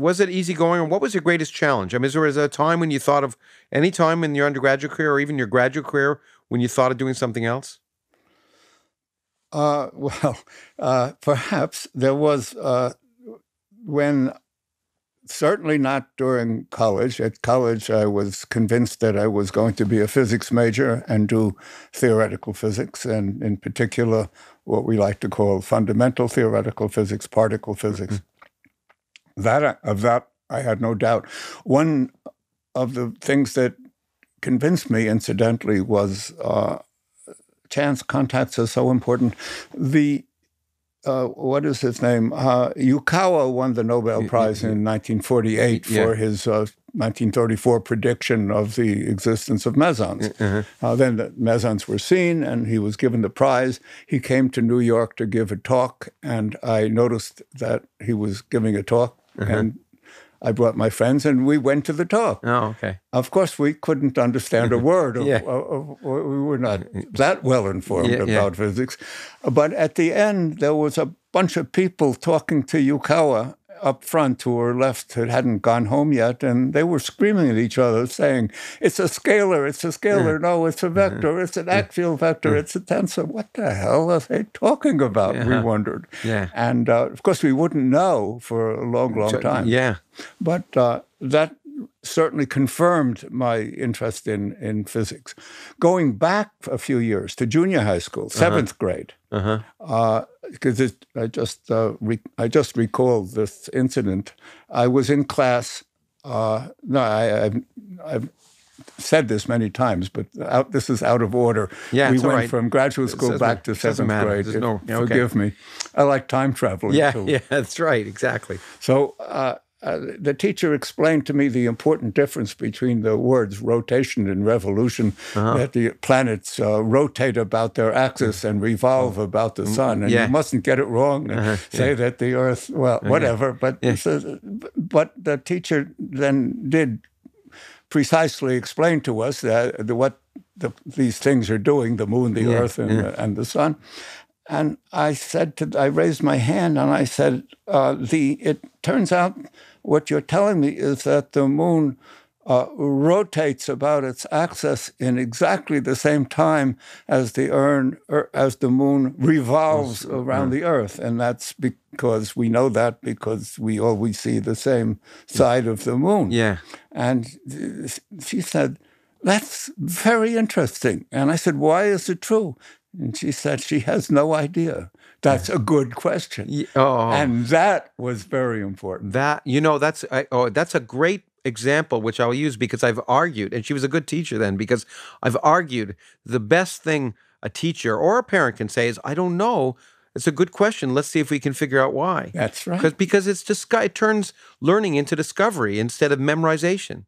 was it easy going, and what was your greatest challenge? I mean, was there a time when you thought of, any time in your undergraduate career or even your graduate career, when you thought of doing something else? Perhaps there was certainly not during college. At college, I was convinced that I was going to be a physics major and do theoretical physics, and in particular, what we like to call fundamental theoretical physics, particle physics. Mm-hmm. Of that, I had no doubt. One of the things that convinced me, incidentally, was chance contacts are so important. The what is his name? Yukawa won the Nobel Prize in 1948 for his 1934 prediction of the existence of mesons. Then the mesons were seen, and he was given the prize. He came to New York to give a talk, and I noticed that he was giving a talk, and I brought my friends, and we went to the talk. Oh, okay. Of course, we couldn't understand a word. We were not that well informed about physics. But at the end, there was a bunch of people talking to Yukawa up front who were left, who hadn't gone home yet, and they were screaming at each other, saying, it's a scalar, no, it's a vector, it's an axial vector, it's a tensor. What the hell are they talking about, we wondered. And of course, we wouldn't know for a long, long time. But that certainly confirmed my interest in physics. Going back a few years to junior high school, seventh grade, because I just recalled this incident. I was in class. I've said this many times, but this is out of order. Yeah, we went from graduate school back to seventh grade. Forgive me. I like time traveling. Yeah, that's right, exactly. So the teacher explained to me the important difference between the words rotation and revolution, that the planets rotate about their axis and revolve about the sun. And you mustn't get it wrong and say that the Earth, whatever. But the teacher then did precisely explain to us that these things are doing, the moon, the Earth, and the sun. And I raised my hand and I said, it turns out what you're telling me is that the moon rotates about its axis in exactly the same time as the moon revolves around the Earth. And that's because we know that because we always see the same side of the moon. And she said, that's very interesting. And I said, why is it true? And she said she has no idea. That's a good question. And that was very important. That's a great example, which I'll use because I've argued, and she was a good teacher then, because I've argued the best thing a teacher or a parent can say is, I don't know. It's a good question. Let's see if we can figure out why. That's right. Because it turns learning into discovery instead of memorization.